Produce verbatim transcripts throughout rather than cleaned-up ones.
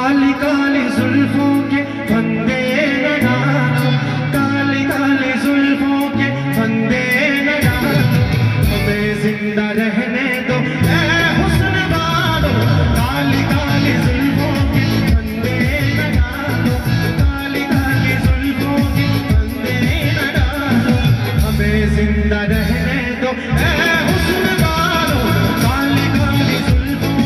काली काली जुल्फों के फंदे न डालो, काली काली जुल्फों के फंदे न डालो, हमें जिंदा रहने दो ऐ हुस्न वालो, काली काली जुल्फों के फंदे न डालो, काली काली जुल्फों के फंदे न डालो, हमें जिंदा रहने दो ऐ हुस्न वालो, काली काली जुल्फों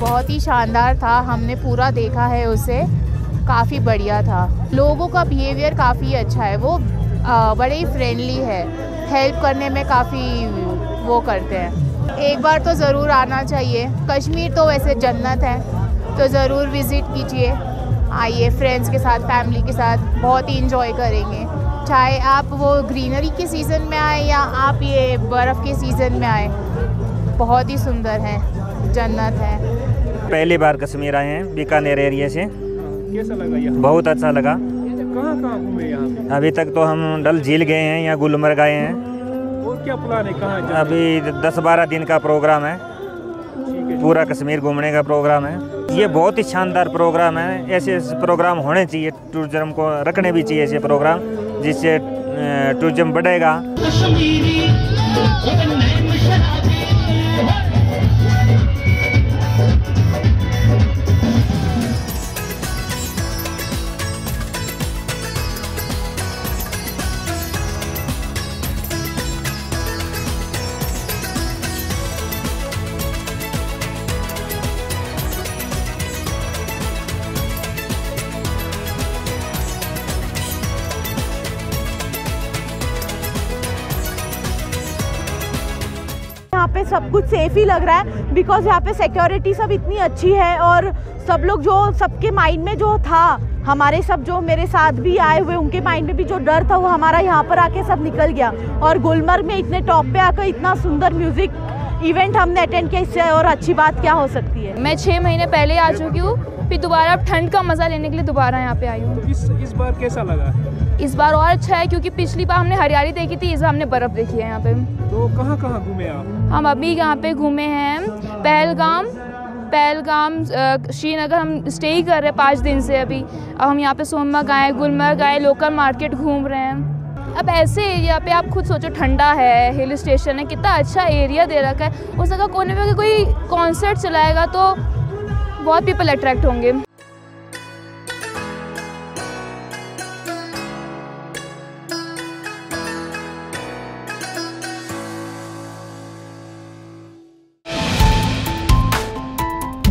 बहुत ही शानदार था। हमने पूरा देखा है उसे, काफ़ी बढ़िया था। लोगों का बिहेवियर काफ़ी अच्छा है, वो बड़े ही फ्रेंडली है, हेल्प करने में काफ़ी वो करते हैं। एक बार तो ज़रूर आना चाहिए, कश्मीर तो वैसे जन्नत है, तो ज़रूर विज़िट कीजिए। आइए फ्रेंड्स के साथ, फैमिली के साथ, बहुत ही इंजॉय करेंगे, चाहे आप वो ग्रीनरी के सीज़न में आए या आप ये बर्फ़ के सीज़न में आए। बहुत ही सुंदर है, जन्नत है। पहली बार कश्मीर आए हैं, बीकानेर एरिया से। कैसा लगा? बहुत अच्छा लगा। कहाँ कहाँ घूमे यहाँ पे? अभी तक तो हम डल झील गए हैं, यहाँ गुलमर्ग आए हैं। और क्या प्लान है, कहाँ जाएं? अभी दस बारह दिन का प्रोग्राम है, पूरा कश्मीर घूमने का प्रोग्राम है। ये बहुत ही शानदार प्रोग्राम है, ऐसे प्रोग्राम होने चाहिए, टूरिज्म को रखने भी चाहिए ऐसे प्रोग्राम, जिससे टूरिज्म बढ़ेगा। पे सब कुछ सेफ ही लग रहा है, बिकॉज यहाँ पे सिक्योरिटी सब इतनी अच्छी है। और सब लोग जो सबके माइंड में जो था, हमारे सब जो मेरे साथ भी आए हुए, उनके माइंड में भी जो डर था वो हमारा यहाँ पर आके सब निकल गया। और गुलमर्ग में इतने टॉप पे आकर इतना सुंदर म्यूजिक इवेंट हमने अटेंड किया, इससे और अच्छी बात क्या हो सकती है। मैं छः महीने पहले आ चुकी हूँ, फिर दोबारा ठंड का मज़ा लेने के लिए दोबारा यहाँ पे आई हूँ। तो इस, इस बार कैसा लगा? इस बार और अच्छा है, क्योंकि पिछली बार हमने हरियाली देखी थी, इस बार हमने बर्फ़ देखी है यहाँ पे। तो कहाँ कहाँ घूमे आप? हम अभी यहाँ पे घूमे हैं पहलगाम, पहलगाम श्रीनगर हम स्टे ही कर रहे हैं पाँच दिन से अभी। अब हम यहाँ पे सोनमर्ग आए, गुलमर्ग आए, लोकल मार्केट घूम रहे हैं। अब ऐसे एरिया पे आप खुद सोचो, ठंडा है, हिल स्टेशन है, कितना अच्छा एरिया दे रखा है। उस जगह कोने में कोई कॉन्सर्ट चलाएगा तो बहुत पीपल अट्रैक्ट होंगे।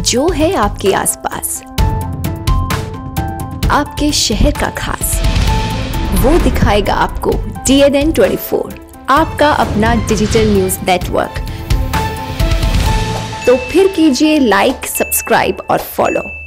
जो है आपके आसपास, आपके शहर का खास, वो दिखाएगा आपको D N N twenty four, आपका अपना डिजिटल न्यूज नेटवर्क। तो फिर कीजिए लाइक, सब्सक्राइब और फॉलो।